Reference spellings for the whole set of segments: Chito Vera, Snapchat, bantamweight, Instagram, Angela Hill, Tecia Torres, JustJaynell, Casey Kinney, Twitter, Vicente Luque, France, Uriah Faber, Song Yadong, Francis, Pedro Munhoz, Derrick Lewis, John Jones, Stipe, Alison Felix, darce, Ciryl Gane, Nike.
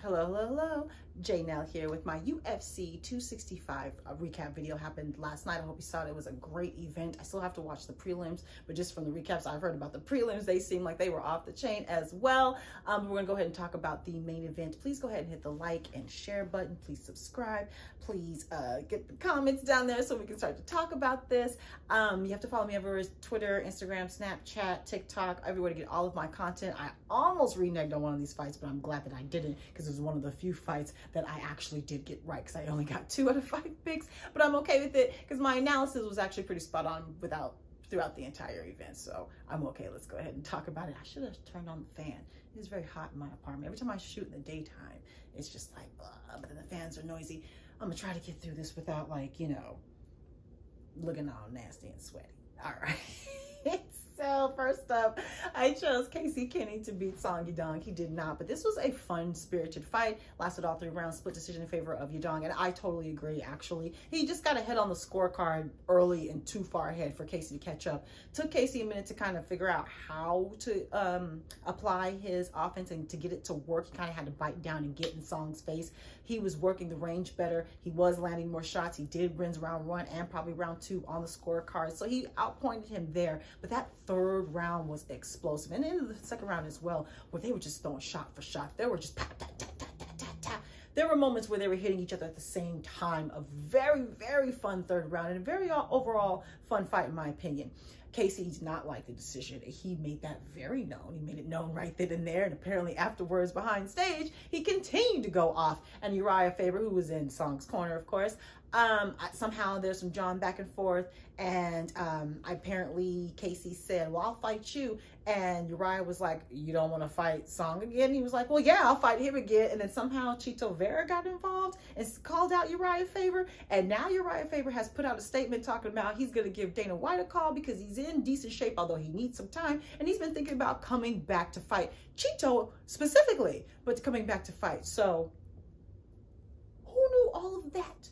Hello, hello, hello. Jaynell here with my UFC 265 recap video. Happened last night. I hope you saw it. It was a great event. I still have to watch the prelims, but just from the recaps I've heard about the prelims, they seem like they were off the chain as well. We're going to go ahead and talk about the main event. Please go ahead and hit the like and share button. Please subscribe. Please get the comments down there so we can start to talk about this. You have to follow me everywhere: Twitter, Instagram, Snapchat, TikTok, everywhere to get all of my content. I almost reneged on one of these fights, but I'm glad that I didn't, because it was one of the few fights that I actually did get right, because I only got 2 out of 5 picks, but I'm okay with it because my analysis was actually pretty spot on throughout the entire event, so I'm okay. Let's go ahead and talk about it. I should have turned on the fan. It is very hot in my apartment. Every time I shoot in the daytime, it's just like, but then the fans are noisy. I'm gonna try to get through this without, like, you know, looking all nasty and sweaty. All right. So first up, I chose Casey Kinney to beat Song Yadong. He did not, but this was a fun, spirited fight. Lasted all 3 rounds, split decision in favor of Yadong, and I totally agree, actually. He just got ahead on the scorecard early and too far ahead for Casey to catch up. Took Casey a minute to kind of figure out how to apply his offense and to get it to work. He kind of had to bite down and get in Song's face. He was working the range better. He was landing more shots. He did win round 1 and probably round 2 on the scorecard, so he outpointed him there, but that 3rd round was explosive, and in the 2nd round as well, where they were just throwing shot for shot. There were just tap, tap, tap, tap, tap, tap, tap. There were moments where they were hitting each other at the same time. A very, very fun 3rd round, and a very overall fun fight in my opinion. Casey did not like the decision. He made that very known. He made it known right then and there, and apparently afterwards behind stage, he continued to go off. And Uriah Faber, who was in Song's corner, of course, somehow there's some John back and forth, and apparently Casey said, well, I'll fight you. And Uriah was like, you don't want to fight Song again? He was like, well, yeah, I'll fight him again. And then somehow Chito Vera got involved and called out Uriah Faber, and now Uriah Faber has put out a statement talking about he's going to give Dana White a call because he's in decent shape, although he needs some time, and he's been thinking about coming back to fight Chito specifically, but coming back to fight. So who knew all of that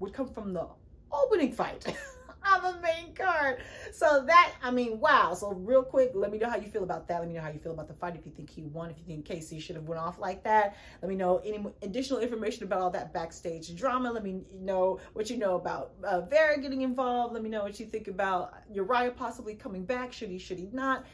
would come from the opening fight on the main card? So that, I mean, wow. So real quick, let me know how you feel about that. Let me know how you feel about the fight. If you think he won, if you think Casey should have went off like that, let me know any additional information about all that backstage drama. Let me know what you know about Vera getting involved. Let me know what you think about Uriah possibly coming back. Should he not?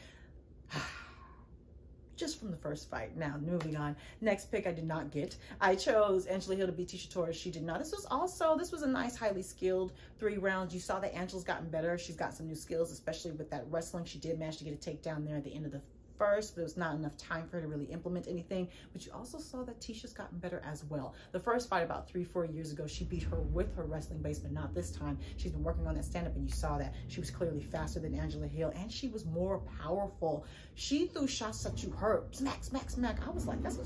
Just from the first fight. Now, moving on. Next pick I did not get. I chose Angela Hill to beat Tecia Torres. She did not. This was a nice, highly skilled 3 rounds. You saw that Angela's gotten better. She's got some new skills, especially with that wrestling. She did manage to get a takedown there at the end of the first, but it was not enough time for her to really implement anything. But you also saw that Tecia's gotten better as well. The first fight about 3-4 years ago, she beat her with her wrestling base, but not this time. She's been working on that stand-up, and you saw that she was clearly faster than Angela Hill, and she was more powerful. She threw shots at you, her smack, smack, smack. I was like, that's a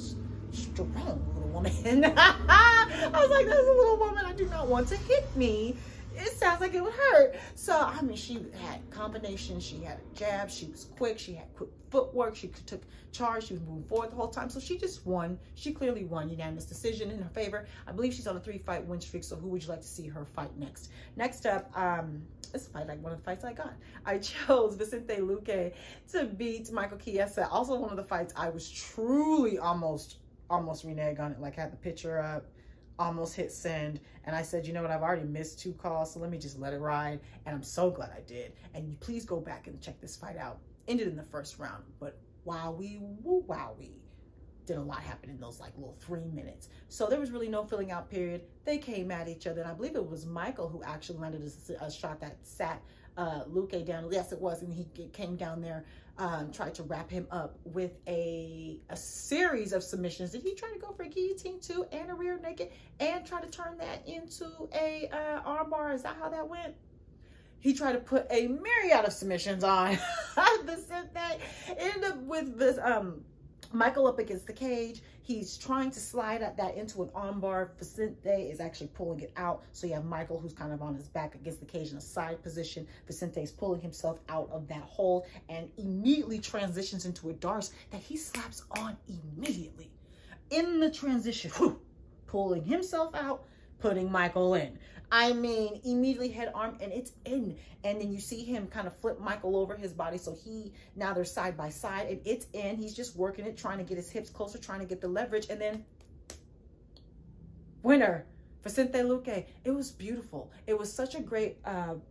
strong little woman. I was like, that's a little woman. I do not want to hit me. It sounds like it would hurt. So, I mean, she had combinations. She had a jab. She was quick. She had quick footwork. She took charge. She was moving forward the whole time. So she just won. She clearly won. Unanimous decision in her favor. I believe she's on a 3-fight win streak. So who would you like to see her fight next? Next up, this fight, like one of the fights I got. I chose Vicente Luque to beat Michael Chiesa. Also one of the fights I was truly almost reneged on it. Like, I had the picture up. Almost hit send, and I said, you know what, I've already missed 2 calls, so let me just let it ride, and I'm so glad I did. And please go back and check this fight out. Ended in the 1st round, but wowie, did a lot happen in those, like, little 3 minutes. So there was really no filling out period. They came at each other, and I believe it was Michael who actually landed a shot that sat Luque down. Yes, it was, and he came down there, tried to wrap him up with a series of submissions. Did he try to go for a guillotine too, and a rear naked, and try to turn that into a armbar? Is that how that went? He tried to put a myriad of submissions on. That ended up with this Michael up against the cage. He's trying to slide that into an armbar. Vicente is actually pulling it out. So you have Michael, who's kind of on his back against the cage in a side position. Vicente is pulling himself out of that hole and immediately transitions into a darce that he slaps on immediately. In the transition, whew, pulling himself out, putting Michael in. I mean, immediately head arm and it's in. And then you see him kind of flip Michael over his body. So he, now they're side by side and it's in. He's just working it, trying to get his hips closer, trying to get the leverage. And then winner, Vicente Luque. It was beautiful. It was such a great, oh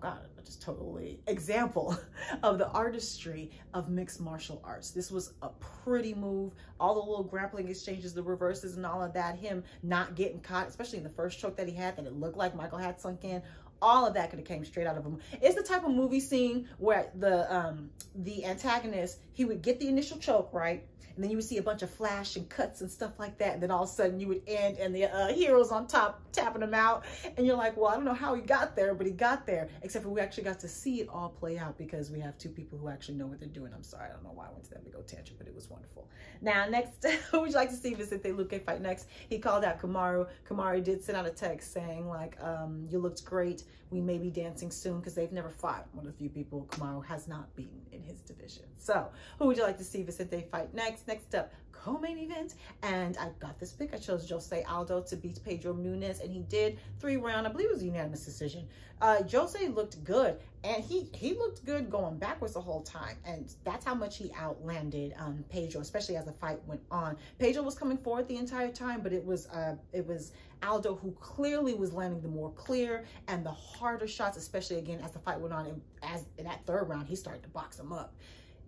God, just totally example of the artistry of mixed martial arts. This was a pretty move. All the little grappling exchanges, the reverses and all of that, him not getting caught, especially in the first choke that he had, that it looked like Michael had sunk in. All of that could have came straight out of him. It's the type of movie scene where the antagonist, he would get the initial choke, right? And then you would see a bunch of flash and cuts and stuff like that. And then all of a sudden you would end and the hero's on top tapping him out. And you're like, well, I don't know how he got there, but he got there. Except for we actually got to see it all play out because we have two people who actually know what they're doing. I'm sorry, I don't know why I went to that big old tangent, but it was wonderful. Now, next, who would you like to see Vicente Luque fight next? He called out Kamaru. Kamaru did send out a text saying like, you looked great. We may be dancing soon because they've never fought. One of the few people Kamaru has not beaten in his division. So who would you like to see Vicente fight next? Next up, co-main event, and I got this pick. I chose Jose Aldo to beat Pedro Munhoz, and he did 3-round. I believe it was a unanimous decision. Jose looked good, and he looked good going backwards the whole time, and that's how much he outlanded Pedro, especially as the fight went on. Pedro was coming forward the entire time, but it was Aldo who clearly was landing the more clear and the harder shots, especially again as the fight went on. And as in that 3rd round, he started to box him up.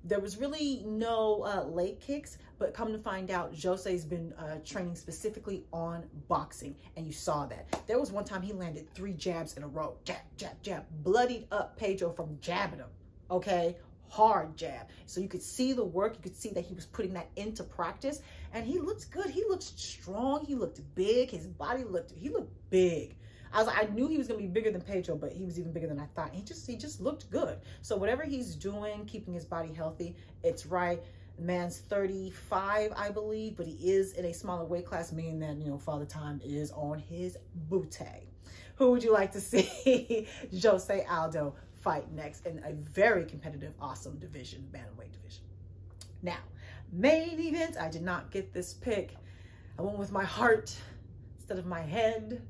There was really no leg kicks, but come to find out, Jose's been training specifically on boxing, and you saw that. There was one time he landed 3 jabs in a row. Jab, jab, jab. Bloodied up Pedro from jabbing him, okay? Hard jab. So you could see the work. You could see that he was putting that into practice, and he looked good. He looked strong. He looked big. His body looked, he looked big. I knew he was going to be bigger than Pedro, but he was even bigger than I thought. He just looked good. So whatever he's doing, keeping his body healthy, it's right. The man's 35, I believe, but he is in a smaller weight class, meaning that, you know, Father Time is on his booty. Who would you like to see Jose Aldo fight next in a very competitive, awesome division, bantamweight division? Now, main event, I did not get this pick. I went with my heart instead of my head.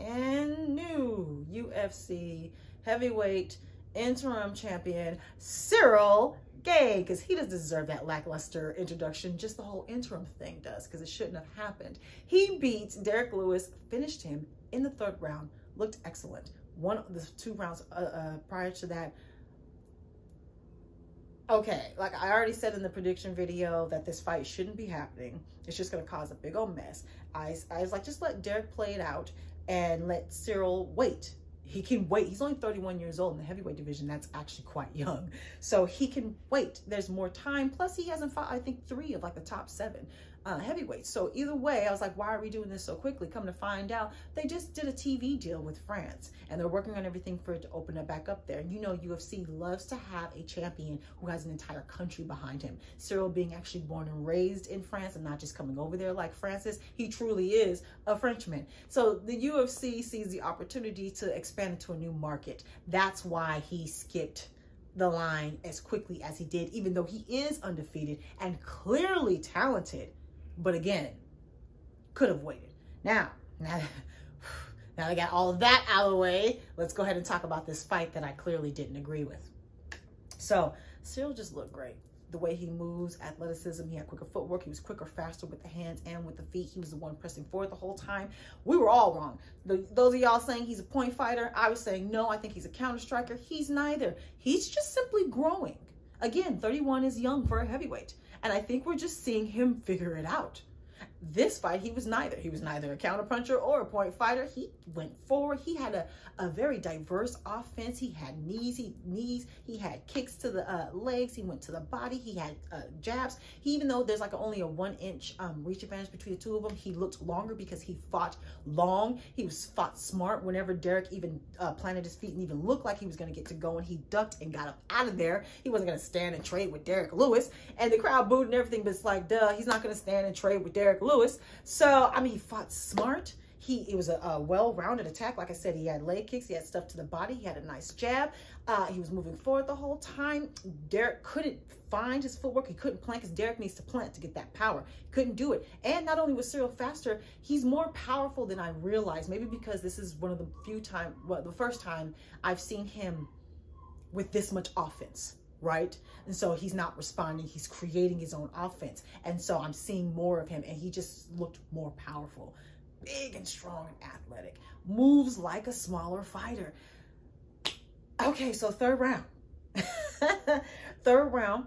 And new UFC heavyweight interim champion Ciryl Gane, because he doesn't deserve that lackluster introduction. Just the whole interim thing does, because it shouldn't have happened. He beat Derrick Lewis, finished him in the 3rd round, looked excellent. One of the 2 rounds prior to that. Okay, like I already said in the prediction video that this fight shouldn't be happening. It's just going to cause a big old mess. I was like, just let Derrick play it out and let Ciryl wait. He can wait. He's only 31 years old in the heavyweight division. That's actually quite young. So he can wait. There's more time. Plus he hasn't fought, I think, 3 of like the top 7 heavyweights. So either way, I was like, why are we doing this so quickly? Come to find out, they just did a TV deal with France and they're working on everything for it to open it back up there. And you know, UFC loves to have a champion who has an entire country behind him. Ciryl being actually born and raised in France and not just coming over there like Francis, he truly is a Frenchman. So the UFC sees the opportunity to expand into a new market. That's why he skipped the line as quickly as he did, even though he is undefeated and clearly talented. But again, could have waited. Now I got all of that out of the way. Let's go ahead and talk about this fight that I clearly didn't agree with. So Ciryl just looked great. The way he moves, athleticism, he had quicker footwork, he was quicker, faster with the hands and with the feet. He was the one pressing forward the whole time. We were all wrong. Those of y'all saying he's a point fighter, I was saying no, I think he's a counter striker. He's neither. He's just simply growing. Again, 31 is young for a heavyweight. And I think we're just seeing him figure it out. This fight, he was neither. He was neither a counterpuncher or a point fighter. He went forward. He had a very diverse offense. He had knees. He had kicks to the legs. He went to the body. He had jabs. Even though there's like only a 1-inch reach advantage between the two of them, he looked longer because he fought long. He was fought smart. Whenever Derrick even planted his feet and even looked like he was going to get to going, he ducked and got up out of there. He wasn't going to stand and trade with Derrick Lewis. And the crowd booed and everything, but it's like, duh, he's not going to stand and trade with Derrick Lewis. So, I mean, he fought smart. It was a well-rounded attack. Like I said, he had leg kicks, he had stuff to the body, he had a nice jab. He was moving forward the whole time. Derrick couldn't find his footwork. He couldn't plant because Derrick needs to plant to get that power. He couldn't do it. And not only was Ciryl faster, he's more powerful than I realized. Maybe because this is one of the few times, well, the first time I've seen him with this much offense, right? And so he's not responding. He's creating his own offense. And so I'm seeing more of him, and he just looked more powerful. Big and strong and athletic. Moves like a smaller fighter. Okay, so third round. Third round,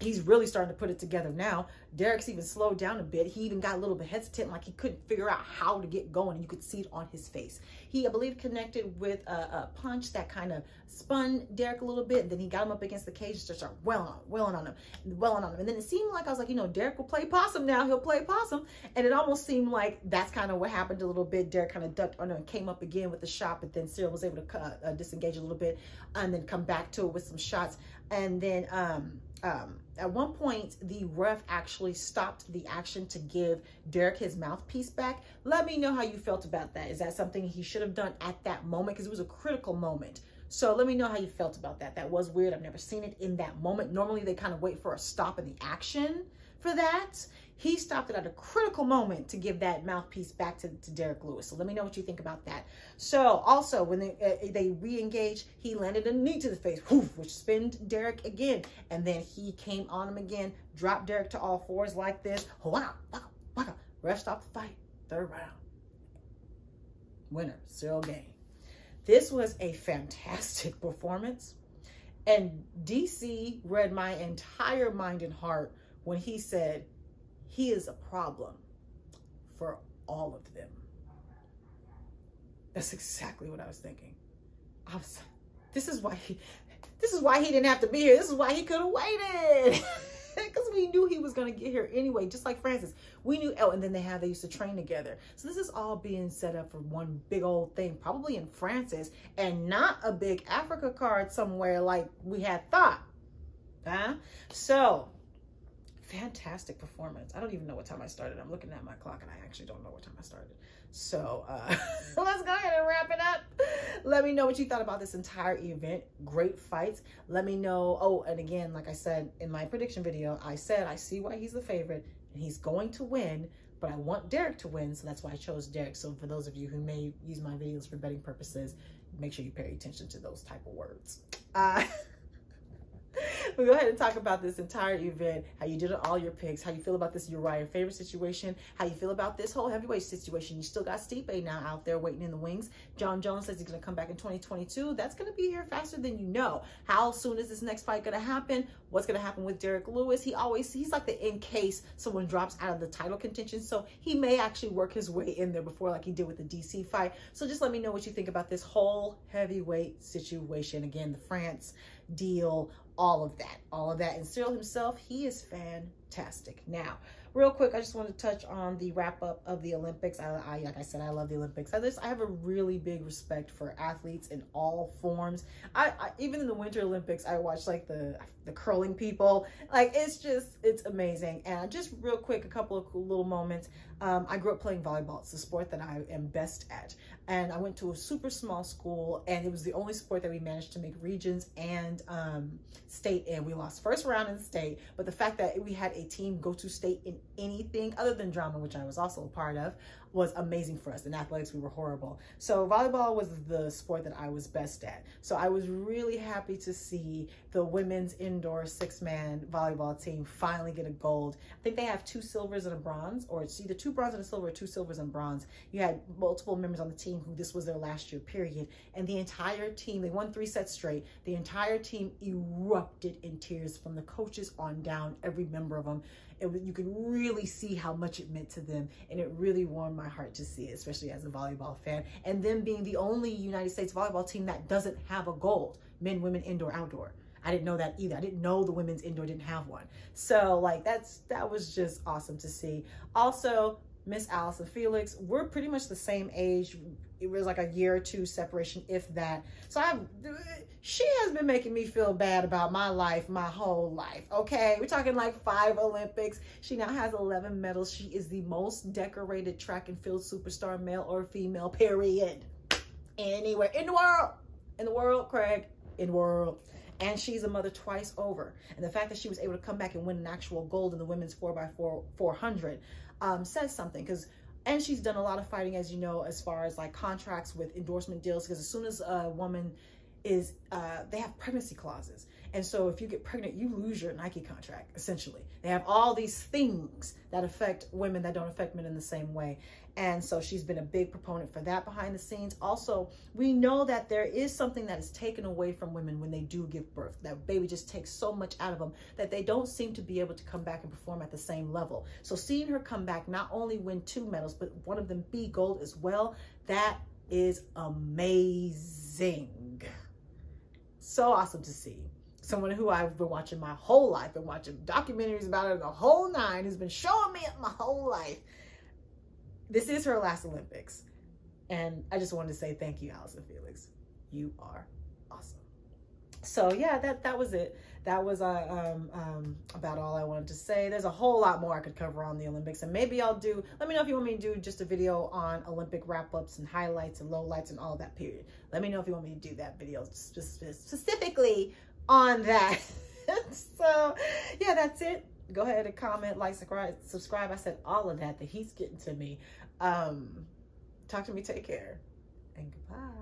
he's really starting to put it together now. Derrick's even slowed down a bit. He even got a little bit hesitant, like he couldn't figure out how to get going. And you could see it on his face. He, I believe, connected with a punch that kind of spun Derrick a little bit. And then he got him up against the cage and started welling on him. And then it seemed like, I was like, you know, Derrick will play possum now. He'll play possum. And it almost seemed like that's kind of what happened a little bit. Derrick kind of ducked under and came up again with the shot. But then Ciryl was able to disengage a little bit and then come back to it with some shots. And then at one point, the ref actually stopped the action to give Derrick his mouthpiece back. Let me know how you felt about that. Is that something he should have done at that moment? Because it was a critical moment. So let me know how you felt about that. That was weird. I've never seen it in that moment. Normally, they kind of wait for a stop in the action for that. He stopped it at a critical moment to give that mouthpiece back to Derrick Lewis. So let me know what you think about that. So also, when they re-engaged, he landed a knee to the face, which spinned Derrick again. And then he came on him again, dropped Derrick to all fours like this. Ref stopped the fight. Third round. Winner, Ciryl Gane. This was a fantastic performance. And DC read my entire mind and heart when he said, he is a problem for all of them. That's exactly what I was thinking. This is why he didn't have to be here. This is why he could have waited. Because we knew he was going to get here anyway, just like Francis. We knew, oh, and then they used to train together. So this is all being set up for one big old thing, probably in Francis, and not a big Africa card somewhere like we had thought. Huh? So, fantastic performance. I don't even know what time I started. I'm looking at my clock and I actually don't know what time I started. So let's go ahead and wrap it up. Let me know what you thought about this entire event. Great fights. Let me know. Oh, and again, like I said in my prediction video, I said I see why he's the favorite and he's going to win, but I want Derrick to win, so that's why I chose Derrick. So for those of you who may use my videos for betting purposes, make sure you pay attention to those type of words. We'll go ahead and talk about this entire event, how you did on all your picks, how you feel about this Uriah Faber situation, how you feel about this whole heavyweight situation. You still got Stipe now out there waiting in the wings. John Jones says he's going to come back in 2022. That's going to be here faster than you know. How soon is this next fight going to happen? What's going to happen with Derrick Lewis? He's like the in case someone drops out of the title contention. So he may actually work his way in there before, like he did with the DC fight. So just let me know what you think about this whole heavyweight situation. Again, the France deal, all of that. And Ciryl himself, he is fantastic. Now, real quick, I just want to touch on the wrap up of the Olympics. I like I said, I love the Olympics. I have a really big respect for athletes in all forms. I even in the Winter Olympics, I watch like the curling people. Like it's amazing. And just real quick, a couple of cool little moments. I grew up playing volleyball. It's the sport that I am best at. And I went to a super small school, and it was the only sport that we managed to make regions and state in. We lost first round in state, but the fact that we had a team go to state in anything other than drama, which I was also a part of, was amazing for us. In athletics, we were horrible. So volleyball was the sport that I was best at. So I was really happy to see the women's indoor six-man volleyball team finally get a gold. I think they have 2 silvers and a bronze, or it's either 2 bronze and a silver or 2 silvers and bronze. You had multiple members on the team who this was their last year period. And the entire team, they won 3 sets straight. The entire team erupted in tears from the coaches on down, every member of them. You could really see how much it meant to them. And it really warmed my heart to see it, especially as a volleyball fan. And them being the only United States volleyball team that doesn't have a gold, men, women, indoor, outdoor. I didn't know that either. I didn't know the women's indoor didn't have one. So like that was just awesome to see. Also, Miss Alison Felix, we're pretty much the same age. it was like a year or two separation, if that. So she has been making me feel bad about my life, my whole life, okay? We're talking like 5 Olympics. She now has 11 medals. She is the most decorated track and field superstar, male or female, period. Anywhere in the world. In the world, Craig. In the world. And she's a mother twice over. And the fact that she was able to come back and win an actual gold in the women's 4x400 says something. And she's done a lot of fighting, as you know, as far as like contracts with endorsement deals. Because as soon as a woman is, they have pregnancy clauses. And so if you get pregnant, you lose your Nike contract, essentially. They have all these things that affect women that don't affect men in the same way. And so she's been a big proponent for that behind the scenes. Also, we know that there is something that is taken away from women when they do give birth. That baby just takes so much out of them that they don't seem to be able to come back and perform at the same level. So seeing her come back, not only win 2 medals, but one of them be gold as well, that is amazing. So awesome to see. Someone who I've been watching my whole life, been watching documentaries about her the whole 9, who's been showing me my whole life. This is her last Olympics. And I just wanted to say thank you, Alison Felix. You are awesome. So yeah, that was it. That was about all I wanted to say. There's a whole lot more I could cover on the Olympics, and maybe I'll do, let me know if you want me to do just a video on Olympic wrap-ups and highlights and lowlights and all that period. Let me know if you want me to do that video specifically on that. So yeah, that's it. Go ahead and comment, like, subscribe. I said all of that. The heat's getting to me. Talk to me. Take care. And goodbye.